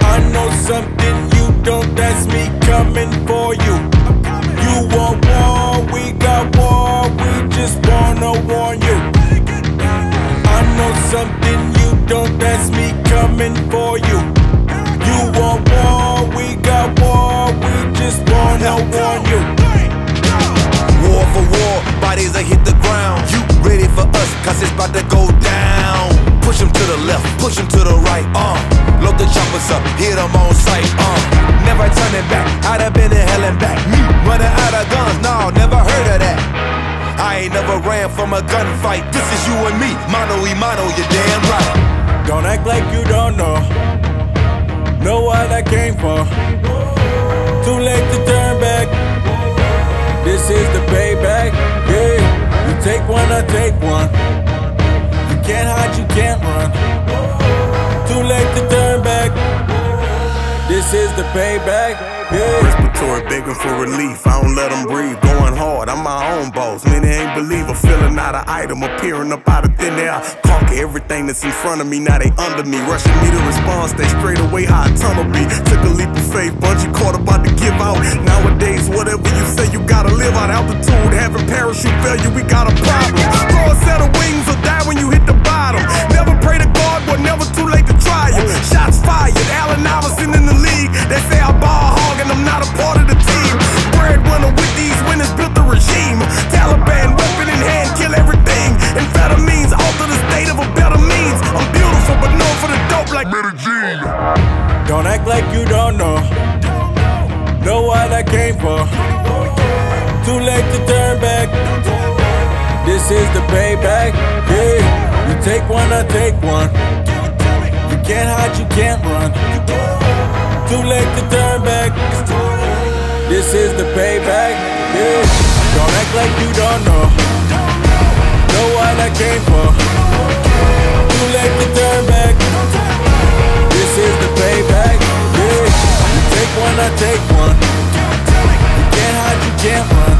I know something you don't, that's me coming for you. You want war, we got war, we just wanna warn you. I know something you don't, that's me coming for you. You want war, we got war, we just wanna warn you. War for war, bodies that hit the ground. You ready for us, cause it's about to go down. Push them to the left, push them to the right, load the choppers up, hit them on sight, Never turning back, I'd have been in hell and back. Me running out of guns, no, never heard of that. I ain't never ran from a gunfight. This is you and me, mano y mano, you're damn right. Don't act like you don't know what I came for. Too late to turn back, this is the payback, yeah. You take one, I take one. You can't hide, you can't run. Too late to turn back, this is the payback, yeah. Respiratory begging for relief, I don't let them breathe. Going hard, I'm my own boss, many ain't believe. I'm feeling out of item, appearing up out of thin air. Conquer everything that's in front of me, now they under me. Rushing me to response, they straight away how a tunnel be. Took a leap of faith, bungee caught about to give out. Nowadays, whatever you say, you gotta live out. Altitude, having parachute failure, we got a problem. Throw a set of wings or die when you hit the bottom. Never pray to God, but never too late to try it. Shots fired, Allen Iverson in the league. They say I ball hog and I'm not a part of the team. Breadwinner with these winners built the regime. Taliban weapon in hand, kill everything. Amphetamines, alter the state of a better means. I'm beautiful but known for the dope like Billie Jean. Don't act like you don't know what I came for. Too late to turn back, this is the payback, yeah. You take one, I take one. You can't hide, you can't run. Too late to turn back, this is the payback, yeah. Don't act like you don't know what I came for. Too late to turn back, this is the payback, yeah. You take one, I take one. You can't hide, you can't run.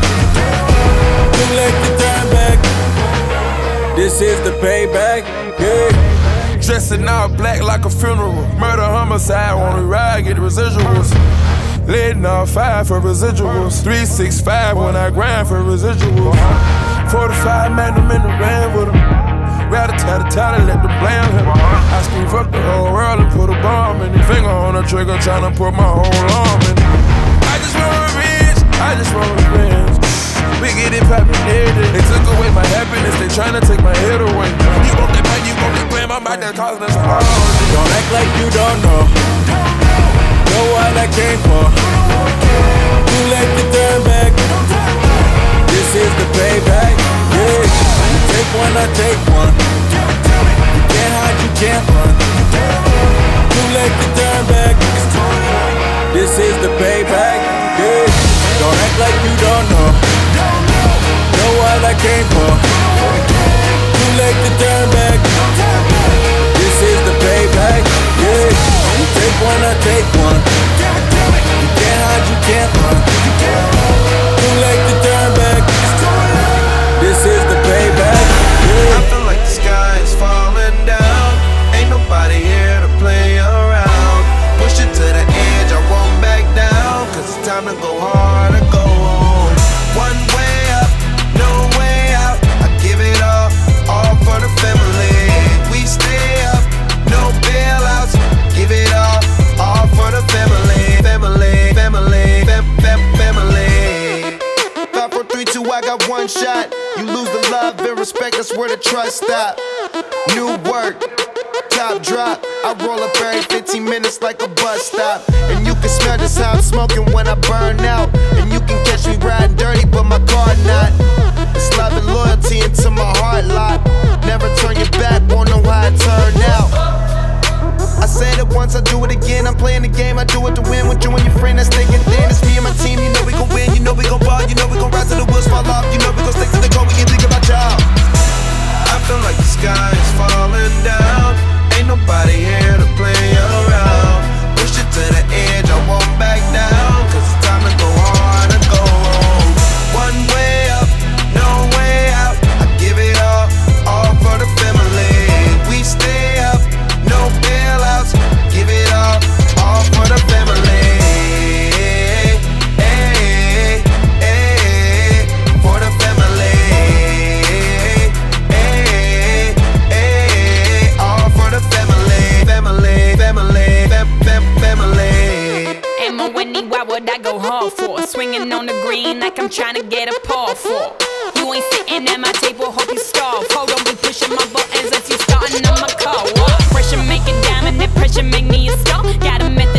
Too late to turn back, this is the payback, yeah. Dressing all black like a funeral. Murder, homicide, wanna ride, get the residuals. Letting off 5 for residuals. 365 when I grind for residuals. 45 magnum in the van with them. Rather let the blame him. I scream fuck the whole world and put a bomb in it. Finger on the trigger, tryna put my whole arm in it. I just want revenge, I just want revenge. We get it poppin' everything. They took away my happiness, they tryna take my head away. You want that pain, you want that blame, I'm out there causing us harm. Don't act like you don't know what I came for. Too late to turn back, this is the payback, yeah. You take one, I take one. You can't hide, you can't run. Too late to turn back, this is the payback, yeah. Don't act like you don't know what I came for. Too late to turn back, this is the payback, yeah. You take one, I take one. You can't hide, you can't run. Too late to turn back, this is the payback, yeah. I feel like the sky is falling down. Ain't nobody here to play around. Push it to the edge, I won't back down. Cause it's time to go hard or go home. One way up, no way out. I give it all for the family. We stay up, no bailouts. Give it all for the family. Family, family, family. 5, 4, 3, 2, I got one shot. You lose the love and respect, that's where the trust stop. New work, top drop. I roll up every 15 minutes like a bus stop. And you can smell just how I'm smoking when I burn out. And you can catch me riding dirty, but my car not. It's love and loyalty into my heart lot. Never turn your back, won't know how I turn out. I said it once, I do it again. I'm playing the game, I do it to win. With you and your friend, that's thinking thin. It's me and my team, you know we gon' win. You know we gon' ball, you know we gon' rise to the wheels fall off. You know we gon' stick to the goal, we can think about y'all. I feel like the sky is falling down. Ain't nobody here to play around. Push it to the edge, I won't back down. Cause it's time to go hard and go on. wood, I go hard for. Swinging on the green like I'm trying to get a par for. You ain't sitting at my table, hope you starve. Hold on, be pushing my buttons as you starting on my car. Pressure make a diamond, that pressure make me a star. Got a method.